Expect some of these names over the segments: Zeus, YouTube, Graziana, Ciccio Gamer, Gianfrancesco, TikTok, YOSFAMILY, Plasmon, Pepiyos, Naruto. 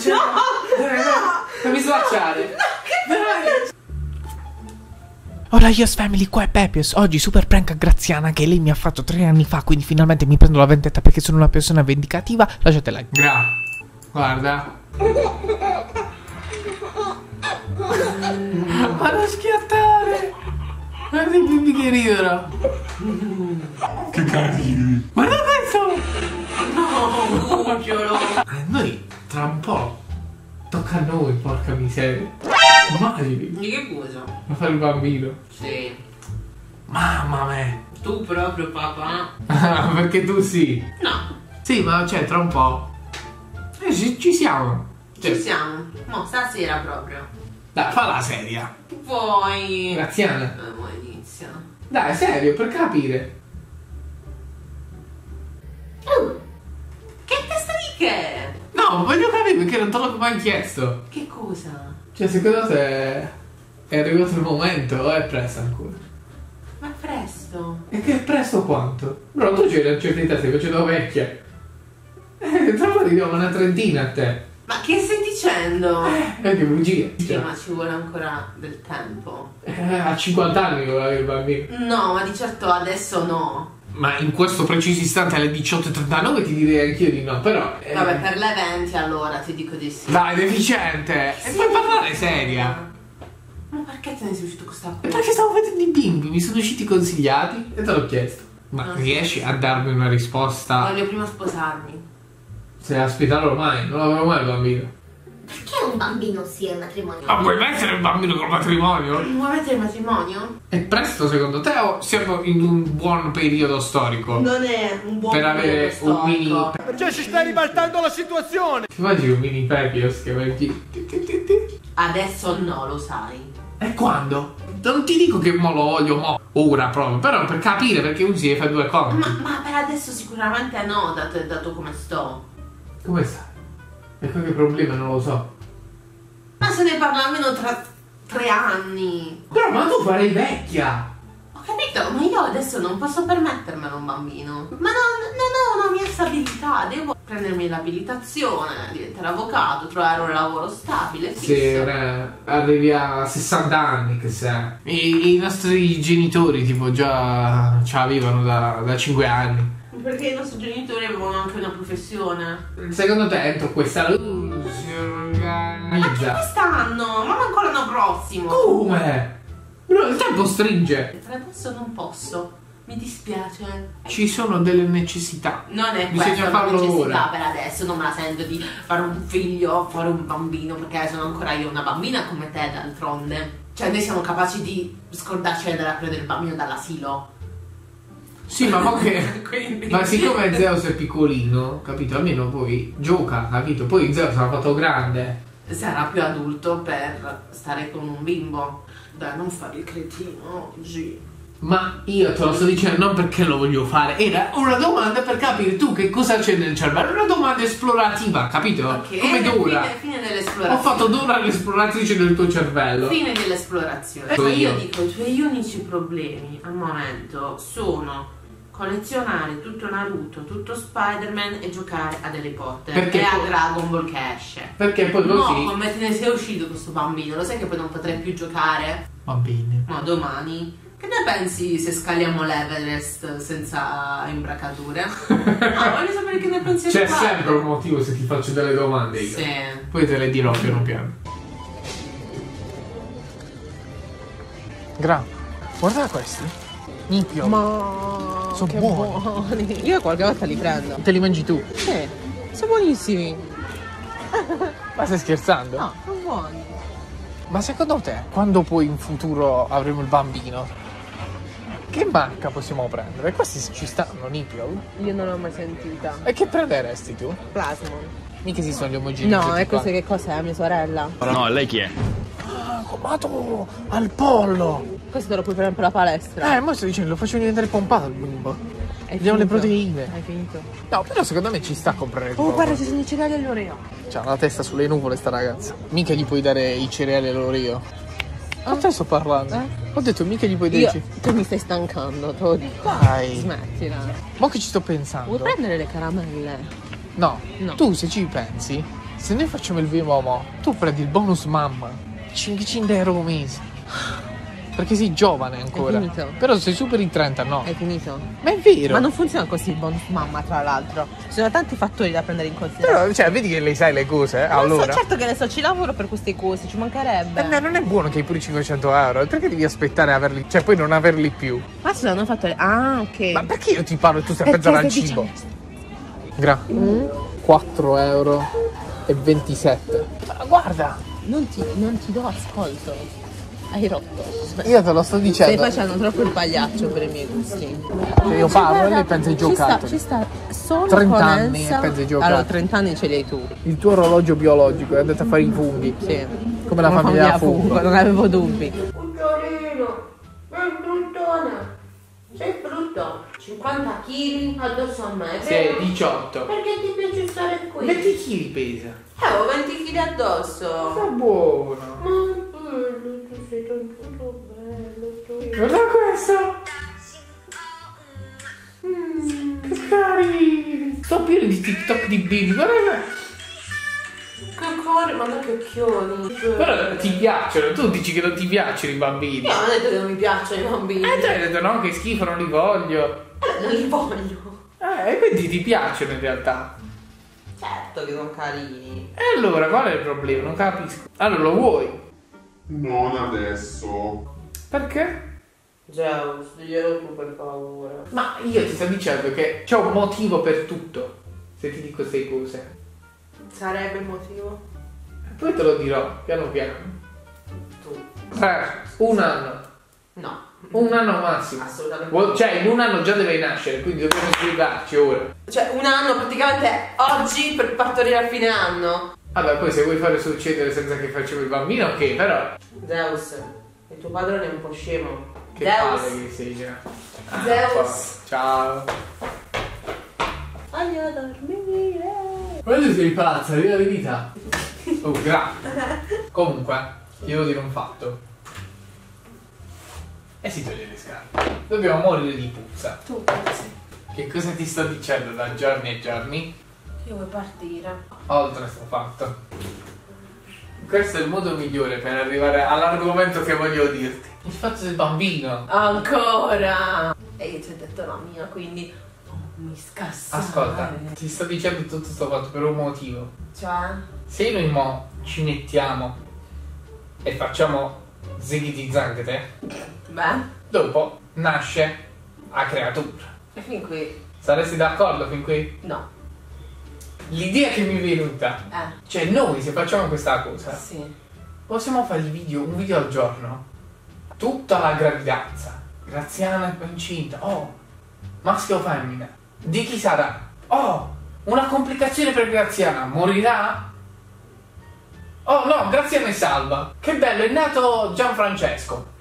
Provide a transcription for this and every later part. cioè, no, fammi slacciare. No, che Hola YOSFAMILY, qua è Pepiyos. Oggi super prank a Graziana che lei mi ha fatto 3 anni fa, quindi finalmente mi prendo la vendetta perché sono una persona vendicativa. Lasciate like. Guarda. Vado a schiattare. Guarda i bimbi che ridono. Che carini. Guarda questo. No, buongiorno. A noi tra un po' tocca a noi, porca miseria. Immagini. Di che cosa? Ma fare il bambino. Sì. Mamma me. Tu proprio papà? Ah, perché tu sì. No. Sì, ma cioè tra un po'. Ci siamo. Cioè. Ci siamo. No, stasera proprio. Dai, fa la seria. Vuoi? Graziana. Ma inizia. Dai, serio, per capire. Che testa di che? No, voglio capire perché non te l'ho mai chiesto. Che cosa? Cioè, secondo te è arrivato il momento o è presto ancora? Ma è presto! E che è presto quanto? Bro, tu c'hai una certa età, stai facendo vecchia. Tra un po' ti diamo una trentina a te. Ma che stai dicendo? Che bugia. Sì, ma ci vuole ancora del tempo. A 50 anni vuole avere il bambino. No, ma di certo adesso no. Ma in questo preciso istante alle 18:39 ti direi anch'io di no, però... Vabbè, per le 20 allora ti dico di sì. Dai, deficiente! Sì. E puoi parlare seria! Ma perché te ne sei uscito con sta cosa? Perché stavo vedendo i bimbi, mi sono usciti consigliati e te l'ho chiesto. Ma non riesci a darmi una risposta? Voglio prima sposarmi. Sei ospitale ormai, non l'avrò mai il bambino. Perché un bambino sì è un matrimonio? Ma vuoi mettere il bambino col matrimonio? Vuoi mettere il matrimonio? È presto secondo te o siamo in un buon periodo storico? Non è un buon periodo avere storico. Per avere un mini... Cioè si sta ribaltando la situazione! Ti immagini un mini Pepiyos che vai... Adesso no, lo sai. E quando? Non ti dico che mo lo voglio mo, ora proprio, però per capire perché un sì e fai due conti. Ma per adesso sicuramente no, dato come sto. Come stai? E qualche problema non lo so. Ma se ne parla almeno tra 3 anni. Però ma tu farei vecchia. Ho capito, ma io adesso non posso permettermelo un bambino. Ma non ho una mia stabilità. Devo prendermi l'abilitazione, diventare avvocato, trovare un lavoro stabile. Sì, ora arrivi a 60 anni che sei. I nostri genitori tipo già ce l'avevano da 5 anni. Perché i nostri genitori avevano anche una professione. Secondo te entro questa si organizza? Ma che quest'anno? Ma manco l'anno prossimo. Come? Però il tempo stringe. Tra adesso non posso. Mi dispiace. Ci sono delle necessità. Non è bisogna farlo una necessità ora. Per adesso non me la sento di fare un figlio, fare un bambino. Perché sono ancora io una bambina come te d'altronde. Cioè noi siamo capaci di scordarci della preda del bambino dall'asilo. Sì, ma che... Quindi... Ma siccome Zeus è piccolino, capito? Almeno poi gioca, capito? Poi Zeus l'ha fatto grande. Sarà più adulto per stare con un bimbo. Dai, non fare il cretino oggi. Ma io te lo sto dicendo non perché lo voglio fare. Era una domanda per capire tu che cosa c'è nel cervello. Una domanda esplorativa, capito? Okay. Come Dora. Fine dell'esplorazione. Ho fatto Dora l'esploratrice del tuo cervello. Fine dell'esplorazione. Ma io dico, i tuoi unici problemi al momento sono... collezionare tutto Naruto, tutto Spider-Man e giocare a delle porte e a Dragon Ball che esce. Perché poi così... No, come te ne sei uscito questo bambino? Lo sai che poi non potrei più giocare? Va bene. No, domani. Che ne pensi se scaliamo l'Everest senza imbracature? No, voglio sapere che ne pensi. C'è sempre un motivo se ti faccio delle domande io. Sì. Poi te le dirò piano piano. Gra, guarda questi. Nippio. Ma... Sono buoni. Io qualche volta li prendo. Te li mangi tu? Sì, sono buonissimi. Ma stai scherzando? No, sono buoni. Ma secondo te, quando poi in futuro avremo il bambino, che marca possiamo prendere? Questi ci stanno, Nippio? Io non l'ho mai sentita. E che prenderesti tu? Plasmon. Mica si sono gli omogenei. No, e questo che cos'è? Mia sorella? No, lei chi è? Ah, commato al pollo! Questo te lo puoi prendere per la palestra. Mo sto dicendo, lo faccio diventare pompato il bimbo. Vediamo le proteine. Hai finito. No, però secondo me ci sta a comprare. Oh, guarda, ci sono i cereali all'Oreo. C'ha la testa sulle nuvole sta ragazza. Mica gli puoi dare i cereali all'Oreo. Ma te sto parlando. Ho detto mica gli puoi dare. Tu mi stai stancando, te lo dico. Dai. Smettila. Ma che ci sto pensando? Vuoi prendere le caramelle? No. Tu se ci pensi, Se noi facciamo il Vivomo, tu prendi il bonus mamma, 500 euro mese. Perché sei giovane ancora. È finito. Però se superi i 30 no. È finito. Ma è vero. Ma non funziona così il bonus mamma, tra l'altro. Ci sono tanti fattori da prendere in considerazione. Però, cioè, vedi che lei sai le cose, allora. So, certo che le so, ci lavoro per queste cose, ci mancherebbe. No, non è buono che hai pure 500 euro. Perché devi aspettare averli, cioè poi non averli più? Ma scusa, non ho fatto le... Ah, ok. Ma perché io ti parlo e tu stai a pensare al cibo? Gra. 4,27 euro. Ma guarda. Non ti do ascolto. Hai rotto. Io te lo sto dicendo. Stai facendo troppo il pagliaccio per i miei gusti. Cioè io parlo e lei pensa ai giocattoli. Ci sta solo 30 anni e pensa ai giocattoli. Allora 30 anni ce li hai tu. Il tuo orologio biologico è andato a fare i funghi. Sì. Come la famiglia Fungo. Non avevo dubbi. Un fiorino. Un bruttone. Sei brutto. 50 kg addosso a me. Sei 18. Perché ti piace stare qui? 20 kg pesa. Ho 20 kg addosso. Sta buono. Ma sei tanto bello, guarda questo! Che carino! Sto pieno di TikTok di bimbi, guarda che cuore, ma non che chiodi! Però ti piacciono, tu dici che non ti piacciono i bambini! No, non ho detto che non mi piacciono i bambini! Tu hai detto no, che schifo, non li voglio! Non li voglio! E quindi ti piacciono in realtà! Certo che sono carini! E allora, qual è il problema? Non capisco! Allora, lo vuoi? Non adesso. Perché? Zeus, diglielo tu per favore. Ma io ti sto dicendo che c'è un motivo per tutto. Se ti dico queste cose. Sarebbe il motivo? E poi te lo dirò, piano piano. Tu. Un anno. No. Un anno massimo. Assolutamente. Cioè in un anno già deve nascere, quindi dobbiamo spiegarci ora. Cioè un anno praticamente oggi per partorire a fine anno. Vabbè, poi se vuoi farlo succedere senza che facciamo il bambino, ok, però... Zeus, il tuo padrone è un po' scemo. Che padre che sei già. Zeus. Ciao. Voglio dormire. Ma tu sei pazza, viva la vita. Oh, grazie. Comunque, ti devo dire un fatto. E si toglie le scarpe. Dobbiamo morire di puzza. Tu puzzi. Che cosa ti sto dicendo da giorni e giorni? Io vuoi partire. Oltre sto fatto. Questo è il modo migliore per arrivare all'argomento che voglio dirti. Il fatto del bambino. Ancora! E io ti ho detto la mia, quindi mi scassare. Ascolta, ti sto dicendo tutto sto fatto per un motivo. Cioè? Se noi mo ci mettiamo e facciamo zighiti zangate, beh, dopo nasce la creatura. E fin qui? Saresti d'accordo fin qui? No. L'idea che mi è venuta, cioè noi se facciamo questa cosa, sì, possiamo fare un video al giorno, tutta la gravidanza. Graziana è incinta, oh, maschio o femmina, di chi sarà? Oh, una complicazione per Graziana, morirà? Oh no, Graziana è salva, che bello, è nato Gianfrancesco.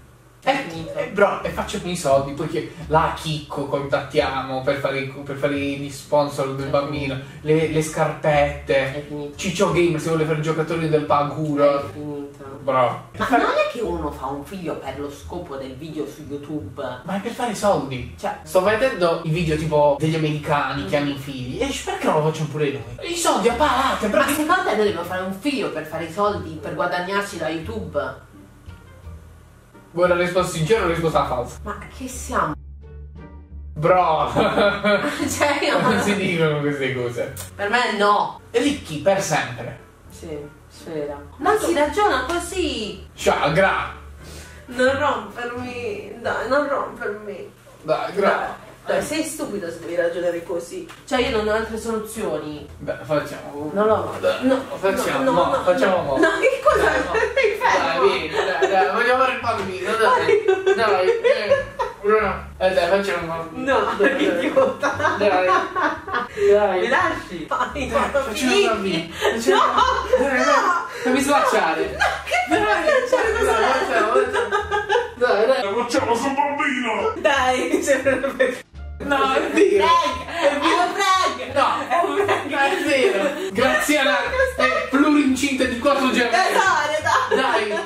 Bro, e facciamo i soldi, poi che la chicco contattiamo per fare gli sponsor del bambino, le scarpette, Ciccio Gamer se vuole fare giocatori del paguro. È finito. Bro. Ma non è che uno fa un figlio per lo scopo del video su YouTube. Ma è per fare soldi. Cioè, sto vedendo i video tipo degli americani che hanno i figli. E perché non lo facciamo pure noi? I soldi a palate, bro. Ma secondo te noi dobbiamo fare un figlio per fare i soldi, per guadagnarci da YouTube? Vuoi la risposta sincera o la risposta falsa? Ma che siamo? Bro! Cioè io... Non si dicono queste cose. Per me no. Ricchi per sempre. Sì, spera. Ma si ragiona così. Ciao, gra. Non rompermi. Dai, non rompermi. Dai, gra. Dai, sei stupido se devi ragionare così. Cioè io non ho altre soluzioni. Beh, facciamo. No, no, no. Facciamo, no. Facciamo, no. No, che cosa? Dai, vieni, dai, voglio fare il bambino, dai. Dai, Bruno. Dai, facciamo un bambino. No, che idiota. Dai. Mi lasci? Dai, facciamo un bambino. No. Non mi slacciare. No, che slacciare cosa? Dai. Facciamo sul bambino. Dai, sempre. No, è vero. È un prank. No, è un prank. È vero. Graziana è plurincinta di 4 gemelli. Dai.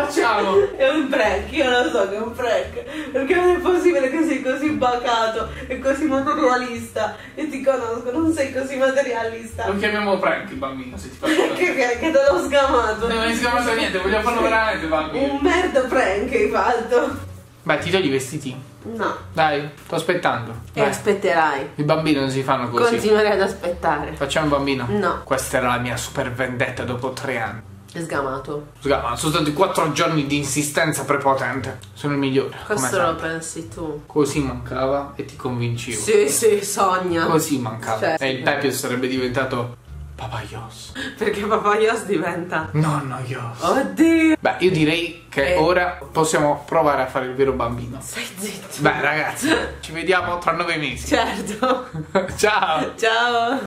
facciamo? È un prank, io lo so che è un prank, perché non è possibile che sei così bacato e così materialista. E ti conosco, non sei così materialista. Lo chiamiamo prank il bambino, se ti faccio. Che te l'ho sgamato. Non mi hai sgamato niente, voglio farlo veramente bambino. Un merda prank hai fatto. Beh, ti togli i vestiti. No. Dai, sto aspettando. E vai. Aspetterai. I bambini non si fanno così. Continuerai ad aspettare. Facciamo un bambino? No. Questa era la mia super vendetta dopo 3 anni. Sgamato. Sgamato, sono stati 4 giorni di insistenza prepotente. Sono il migliore. Questo lo pensi tu. Così mancava e ti convincivo. Sì, sì, sogna. Così mancava. Cioè, e il Pepiyos sarebbe diventato Papayos. Perché Papayos diventa nonno Yos. Oddio. Beh, io direi che ora possiamo provare a fare il vero bambino. Stai zitto. Beh, ragazzi, ci vediamo tra 9 mesi. Certo. Ciao. Ciao.